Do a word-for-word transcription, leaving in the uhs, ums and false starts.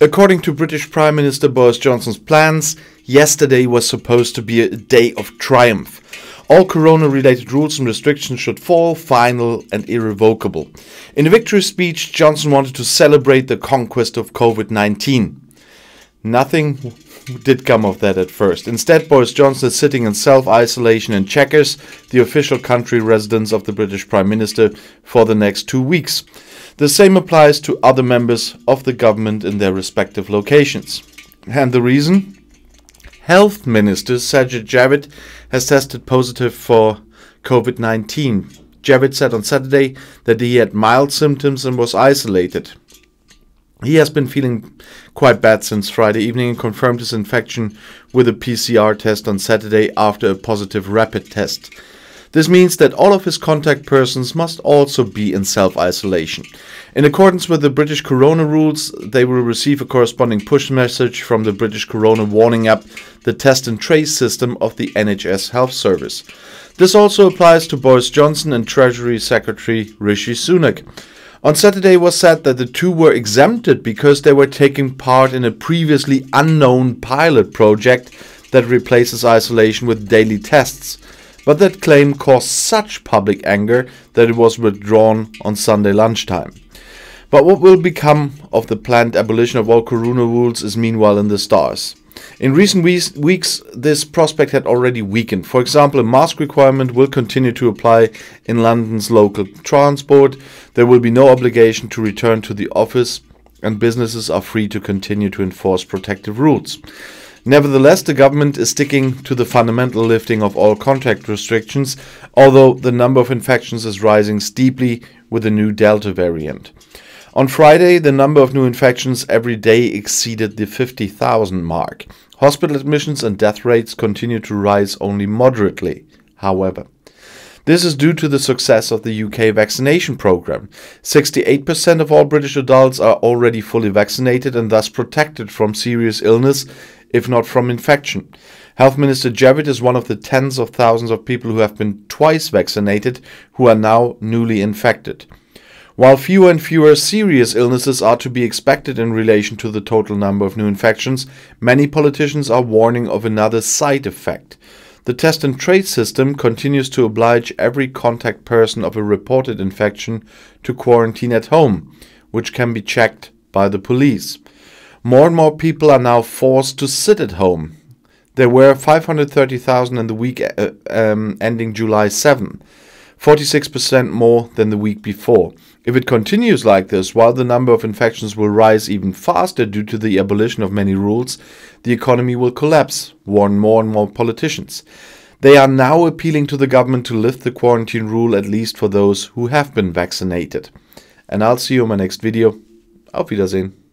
According to British Prime Minister Boris Johnson's plans, yesterday was supposed to be a day of triumph. All corona-related rules and restrictions should fall, final and irrevocable. In a victory speech, Johnson wanted to celebrate the conquest of COVID nineteen. Nothing did come of that at first. Instead, Boris Johnson is sitting in self-isolation in Chequers, the official country residence of the British Prime Minister, for the next two weeks. The same applies to other members of the government in their respective locations. And the reason? Health Minister Sajid Javid has tested positive for COVID nineteen. Javid said on Saturday that he had mild symptoms and was isolated. He has been feeling quite bad since Friday evening and confirmed his infection with a P C R test on Saturday after a positive rapid test. This means that all of his contact persons must also be in self-isolation. In accordance with the British Corona rules, they will receive a corresponding push message from the British Corona Warning app, the test and trace system of the N H S Health Service. This also applies to Boris Johnson and Treasury Secretary Rishi Sunak. On Saturday was said that the two were exempted because they were taking part in a previously unknown pilot project that replaces isolation with daily tests. But that claim caused such public anger that it was withdrawn on Sunday lunchtime. But what will become of the planned abolition of all corona rules is meanwhile in the stars. In recent we weeks, this prospect had already weakened. For example, a mask requirement will continue to apply in London's local transport. There will be no obligation to return to the office, and businesses are free to continue to enforce protective rules. Nevertheless, the government is sticking to the fundamental lifting of all contact restrictions, although the number of infections is rising steeply with the new Delta variant. On Friday, the number of new infections every day exceeded the fifty thousand mark. Hospital admissions and death rates continue to rise only moderately, however. This is due to the success of the U K vaccination program. sixty-eight percent of all British adults are already fully vaccinated and thus protected from serious illness, if not from infection. Health Minister Javid is one of the tens of thousands of people who have been twice vaccinated who are now newly infected. While fewer and fewer serious illnesses are to be expected in relation to the total number of new infections, many politicians are warning of another side effect. The test and trace system continues to oblige every contact person of a reported infection to quarantine at home, which can be checked by the police. More and more people are now forced to sit at home. There were five hundred thirty thousand in the week uh, um, ending July seventh, forty-six percent more than the week before. If it continues like this, while the number of infections will rise even faster due to the abolition of many rules, the economy will collapse, warn more and more politicians. They are now appealing to the government to lift the quarantine rule, at least for those who have been vaccinated. And I'll see you in my next video. Auf Wiedersehen.